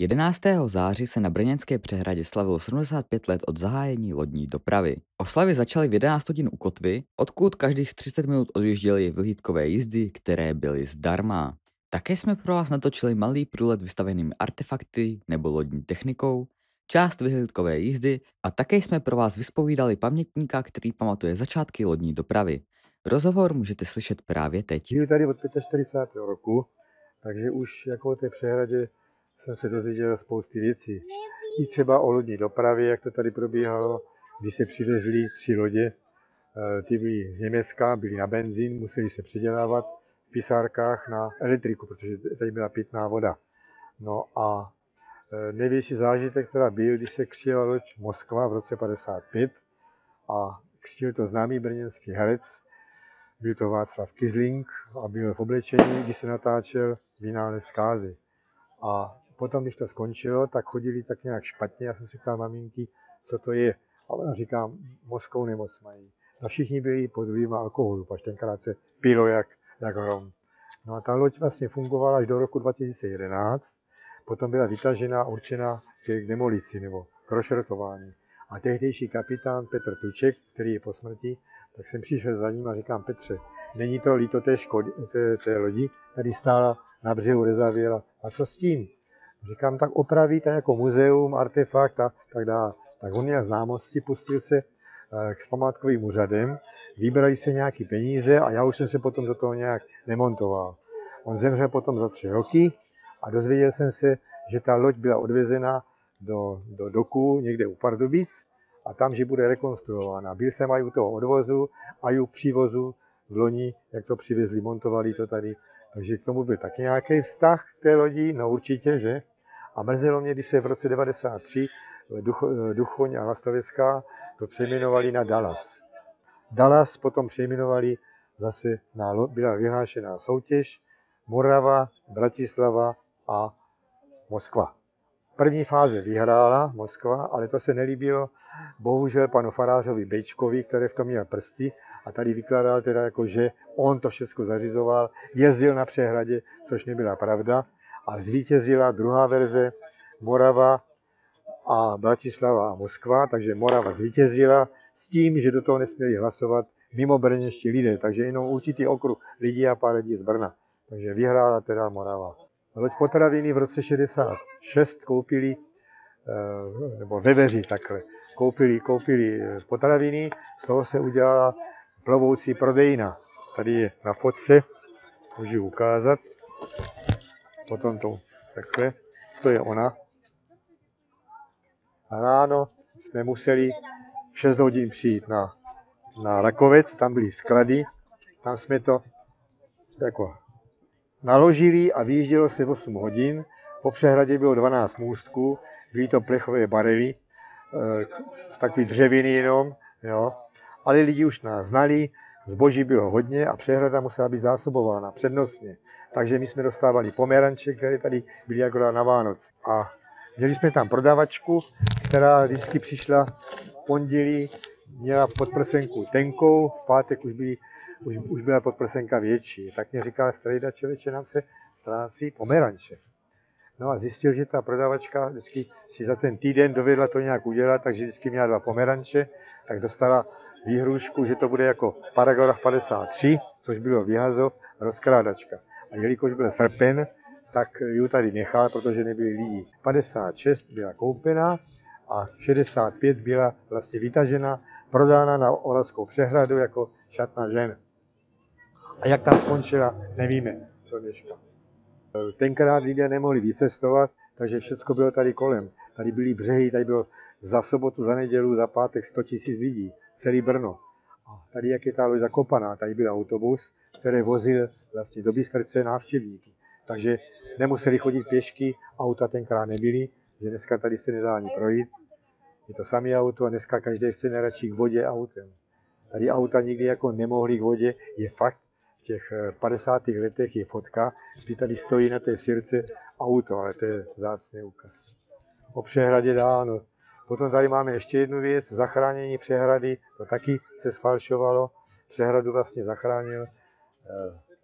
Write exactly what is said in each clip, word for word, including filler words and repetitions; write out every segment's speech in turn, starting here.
jedenáctého září se na Brněnské přehradě slavilo sedmdesát pět let od zahájení lodní dopravy. Oslavy začaly v jedenáct hodin u kotvy, odkud každých třicet minut odjížděly vyhlídkové jízdy, které byly zdarma. Také jsme pro vás natočili malý průlet vystavenými artefakty nebo lodní technikou, část vyhlídkové jízdy a také jsme pro vás vyspovídali pamětníka, který pamatuje začátky lodní dopravy. Rozhovor můžete slyšet právě teď. Žiju tady od čtyřicátého pátého roku, takže už jako o té přehradě jsem se dozvěděl spousty věcí. I třeba o lodní dopravě, jak to tady probíhalo, když se přivezli tři lodě. Ty byly z Německa, byly na benzín, museli se předělávat v pisárkách na elektriku, protože tady byla pitná voda. No a největší zážitek teda byl, když se křtila loď Moskva v roce padesát pět a křtil to známý brněnský herec. Byl to Václav Kizlink a byl v oblečení, když se natáčel Vynález zkázy. A potom, když to skončilo, tak chodili tak nějak špatně. Já jsem si ptal maminky, co to je. A ona říká, mořskou nemoc mají. A všichni byli pod vlivem alkoholu, až tenkrát se pilo jak, jak hrom. No a ta loď vlastně fungovala až do roku dva tisíce jedenáct. Potom byla vytažena, určena k demolici nebo k rozšrotování. A tehdejší kapitán Petr Tuček, který je po smrti, tak jsem přišel za ním a říkám, Petře, není to líto té, škody, té, té lodi, tady stála na břehu rezavěla. A co s tím? Říkám, tak opraví tak jako muzeum, artefakt a tak dále. Tak on měl známosti, pustil se k památkovým úřadem, vybrali se nějaké peníze a já už jsem se potom do toho nějak nemontoval. On zemřel potom za tři roky a dozvěděl jsem se, že ta loď byla odvezena do, do doku někde u Pardubic a tam, že bude rekonstruována. Byl jsem aj u toho odvozu, aj u přívozu v loni, jak to přivezli, montovali to tady. Takže k tomu byl taky nějaký vztah k té lodi, no určitě, že? A mrzelo mě, když se v roce devadesát tři Duch, Duchuň a Lastovická to přejmenovali na Dallas. Dallas potom přejmenovali zase, na, byla vyhlášená soutěž Morava, Bratislava a Moskva. První fáze vyhrála Moskva, ale to se nelíbilo bohužel panu farářovi Bejčkovi, který v tom měl prsty a tady vykládal teda jako, že on to všechno zařizoval, jezdil na přehradě, což nebyla pravda a zvítězila druhá verze Morava a Bratislava a Moskva, takže Morava zvítězila s tím, že do toho nesměli hlasovat mimo brněnští lidé, takže jenom určitý okruh lidí a pár lidí z Brna, takže vyhrála teda Morava. Loď potraviny v roce šedesát šest koupili, nebo veveři takhle, koupili, koupili potraviny, z toho se udělala plovoucí prodejna. Tady je na fotce, můžu ji ukázat. Potom to takhle, to je ona. A ráno jsme museli šest hodin přijít na, na Rakovec, tam byly sklady, tam jsme to jako naložili a vyjíždělo se osm hodin. Po přehradě bylo dvanáct můstků, byly to plechové barely, takové dřeviny jenom, jo. Ale lidi už nás znali, zboží bylo hodně a přehrada musela být zásobována přednostně. Takže my jsme dostávali pomeranče, které tady byly akorát na Vánoc. A měli jsme tam prodavačku, která vždycky přišla v pondělí, měla podprsenku tenkou, v pátek už byly Už, už byla podprsenka větší. Tak mě říkala strejda, člověče, nám se ztrácí pomeranče. No a zjistil, že ta prodavačka vždycky si za ten týden dovedla to nějak udělat, takže vždycky měla dva pomeranče, tak dostala výhrůžku, že to bude jako paragraf padesát tři, což bylo vyhazov, rozkrádačka. A jelikož byl srpen, tak ji tady nechal, protože nebyli lidi. padesát šest byla koupená a šedesát pět byla vlastně vytažena, prodána na Olaskou přehradu jako šatna žen. A jak tam skončila, nevíme, co dneška. Tenkrát lidé nemohli vycestovat, takže všechno bylo tady kolem. Tady byly břehy, tady bylo za sobotu, za nedělu, za pátek sto tisíc lidí, celý Brno. A tady, jak je ta loď zakopaná, tady byl autobus, který vozil vlastně do Bystrce návštěvníky. Takže nemuseli chodit pěšky, auta tenkrát nebyly, že dneska tady se nedá ani projít. Je to samé auto a dneska každý chce nejradši k vodě autem. Tady auta nikdy jako nemohly k vodě, je fakt. V těch padesátých letech je fotka, kdy tady stojí na té sirce auto, ale to je vzácný ukaz. O přehradě dáno. Potom tady máme ještě jednu věc, zachránění přehrady, to taky se sfalšovalo. Přehradu vlastně zachránil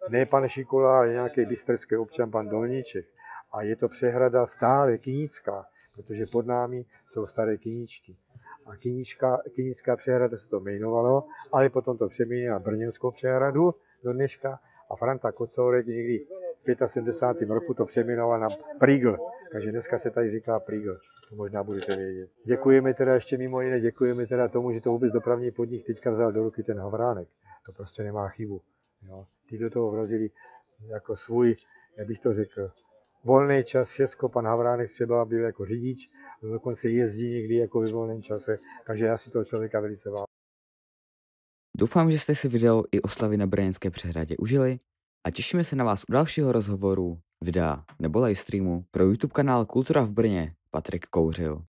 ne pan Šikola, ale nějaký bystrský občan, pan Dolníček. A a je to přehrada stále kynická, protože pod námi jsou staré kyničky. A kynická, kynická přehrada se to jmenovalo, ale potom to přeměnilo na Brněnskou přehradu do dneška a Franta Kocourek někdy v sedmdesátém pátém roku to přeměnoval na Prýgl. Takže dneska se tady říká Prýgl, to možná budete vědět. Děkujeme teda ještě mimo jiné, děkujeme teda tomu, že to vůbec dopravní podnik teďka vzal do ruky ten Havránek. To prostě nemá chybu. Jo. Ty do toho vrazili jako svůj, jak bych to řekl, volný čas, všechno. Pan Havránek třeba byl jako řidič, dokonce jezdí někdy jako ve volném čase, takže já si toho člověka velice vážím. Doufám, že jste si video i oslavy na Brněnské přehradě užili a těšíme se na vás u dalšího rozhovoru, videa nebo livestreamu pro YouTube kanál Kultura v Brně Patrik Kouřil.